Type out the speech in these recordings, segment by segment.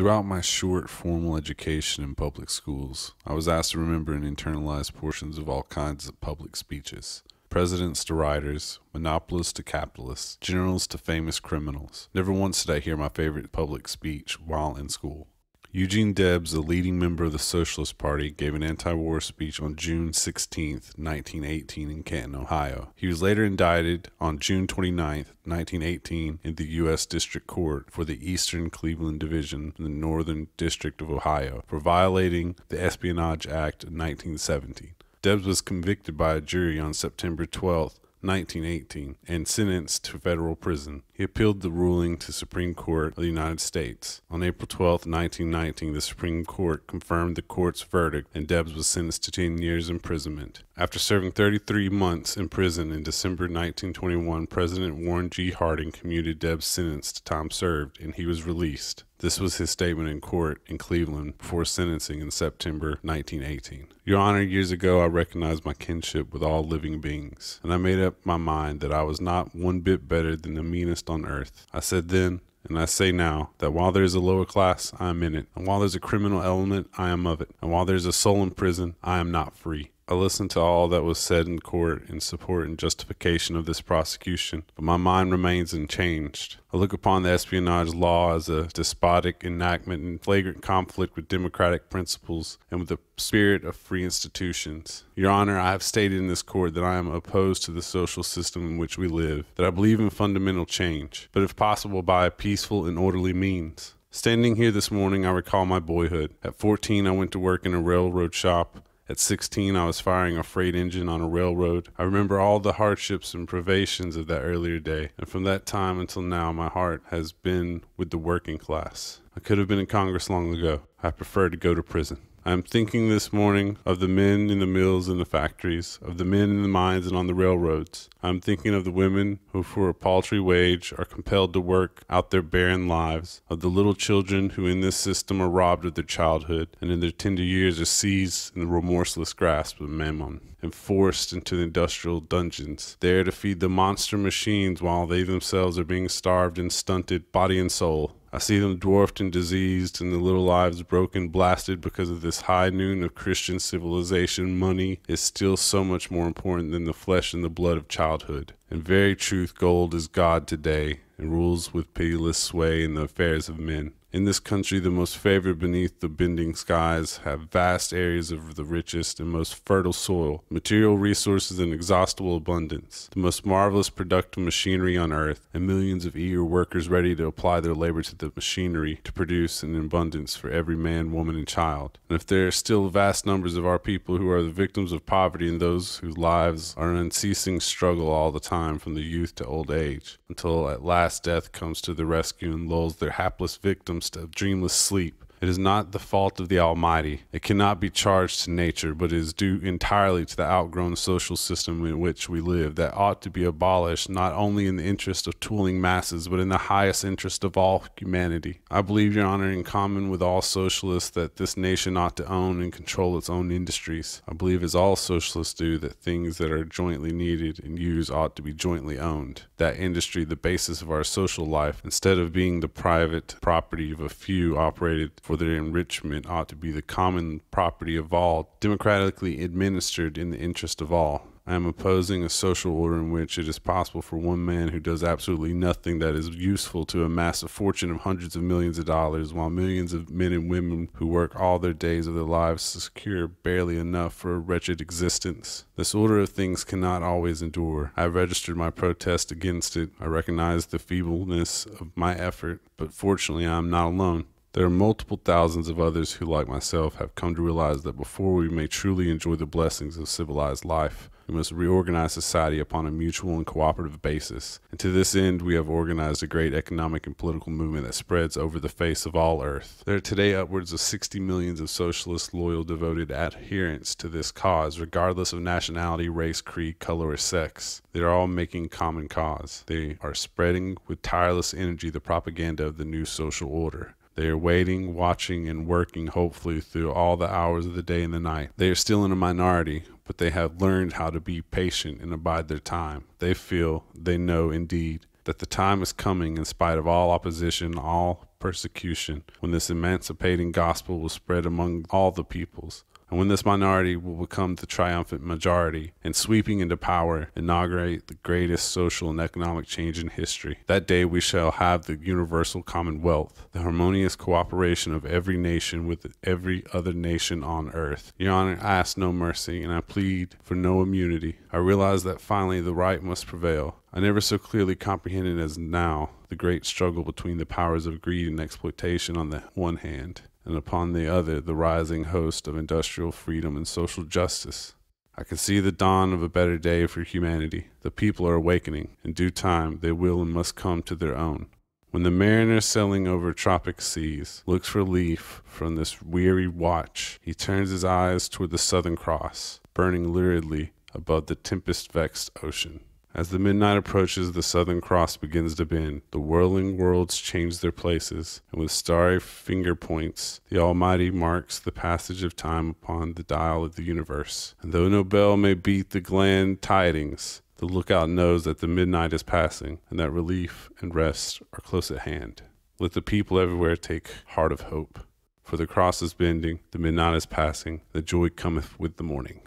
Throughout my short formal education in public schools, I was asked to remember and internalize portions of all kinds of public speeches. Presidents to writers, monopolists to capitalists, generals to famous criminals. Never once did I hear my favorite public speech while in school. Eugene Debs, a leading member of the Socialist Party, gave an anti-war speech on June 16, 1918 in Canton, Ohio. He was later indicted on June 29, 1918 in the U.S. District Court for the Eastern Cleveland Division in the Northern District of Ohio for violating the Espionage Act of 1917. Debs was convicted by a jury on September 12, 1918, and sentenced to federal prison. He appealed the ruling to the Supreme Court of the United States. On April 12, 1919, the Supreme Court confirmed the court's verdict, and Debs was sentenced to 10 years imprisonment. After serving 33 months in prison in December 1921, President Warren G. Harding commuted Debs' sentence to time served, and he was released. This was his statement in court in Cleveland before sentencing in September 1918. Your Honor, years ago I recognized my kinship with all living beings, and I made up my mind that I was not one bit better than the meanest on earth. I said then, and I say now, that while there is a lower class, I am in it, and while there is a criminal element, I am of it, and while there is a soul in prison, I am not free. I listened to all that was said in court in support and justification of this prosecution, but my mind remains unchanged. I look upon the espionage law as a despotic enactment in flagrant conflict with democratic principles and with the spirit of free institutions. Your Honor, I have stated in this court that I am opposed to the social system in which we live, that I believe in fundamental change, but if possible by peaceful and orderly means. Standing here this morning, I recall my boyhood. At 14, I went to work in a railroad shop. At 16, I was firing a freight engine on a railroad. I remember all the hardships and privations of that earlier day, and from that time until now, my heart has been with the working class. I could have been in Congress long ago. I prefer to go to prison. I am thinking this morning of the men in the mills and the factories, of the men in the mines and on the railroads. I am thinking of the women who, for a paltry wage, are compelled to work out their barren lives, of the little children who in this system are robbed of their childhood, and in their tender years are seized in the remorseless grasp of mammon, and forced into the industrial dungeons, there to feed the monster machines while they themselves are being starved and stunted, body and soul. I see them dwarfed and diseased, and the little lives broken, blasted because of this high noon of Christian civilization. Money is still so much more important than the flesh and the blood of childhood. In very truth, gold is God today, and rules with pitiless sway in the affairs of men. In this country, the most favored beneath the bending skies have vast areas of the richest and most fertile soil, material resources in inexhaustible abundance, the most marvelous productive machinery on earth, and millions of eager workers ready to apply their labor to the machinery to produce an abundance for every man, woman, and child. And if there are still vast numbers of our people who are the victims of poverty and those whose lives are an unceasing struggle all the time from the youth to old age, until at last death comes to the rescue and lulls their hapless victims of dreamless sleep. It is not the fault of the Almighty. It cannot be charged to nature, but it is due entirely to the outgrown social system in which we live that ought to be abolished not only in the interest of tooling masses, but in the highest interest of all humanity. I believe, Your Honor, in common with all socialists, that this nation ought to own and control its own industries. I believe, as all socialists do, that things that are jointly needed and used ought to be jointly owned. That industry, the basis of our social life, instead of being the private property of a few operated for their enrichment, ought to be the common property of all, democratically administered in the interest of all. I am opposing a social order in which it is possible for one man who does absolutely nothing that is useful to amass a fortune of hundreds of millions of dollars, while millions of men and women who work all their days of their lives to secure barely enough for a wretched existence. This order of things cannot always endure. I have registered my protest against it. I recognize the feebleness of my effort, but fortunately I am not alone. There are multiple thousands of others who, like myself, have come to realize that before we may truly enjoy the blessings of civilized life, we must reorganize society upon a mutual and cooperative basis. And to this end, we have organized a great economic and political movement that spreads over the face of all earth. There are today upwards of 60 millions of socialists, loyal, devoted adherents to this cause, regardless of nationality, race, creed, color, or sex. They are all making common cause. They are spreading with tireless energy the propaganda of the new social order. They are waiting, watching, and working, hopefully, through all the hours of the day and the night. They are still in a minority, but they have learned how to be patient and abide their time. They feel, they know indeed, that the time is coming in spite of all opposition, all persecution when this emancipating gospel will spread among all the peoples, and when this minority will become the triumphant majority and, sweeping into power, inaugurate the greatest social and economic change in history. That day we shall have the universal commonwealth, the harmonious cooperation of every nation with every other nation on earth. Your Honor, I ask no mercy, and I plead for no immunity. I realize that finally the right must prevail. I never so clearly comprehended as now the great struggle between the powers of greed and exploitation on the one hand, and upon the other the rising host of industrial freedom and social justice. I can see the dawn of a better day for humanity. The people are awakening. In due time they will and must come to their own. When the mariner sailing over tropic seas looks for relief from this weary watch, he turns his eyes toward the Southern Cross, burning luridly above the tempest-vexed ocean. As the midnight approaches, the Southern Cross begins to bend. The whirling worlds change their places, and with starry finger points, the Almighty marks the passage of time upon the dial of the universe. And though no bell may beat the glad tidings, the lookout knows that the midnight is passing, and that relief and rest are close at hand. Let the people everywhere take heart of hope, for the cross is bending, the midnight is passing, the joy cometh with the morning.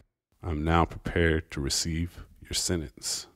I am now prepared to receive your sentence.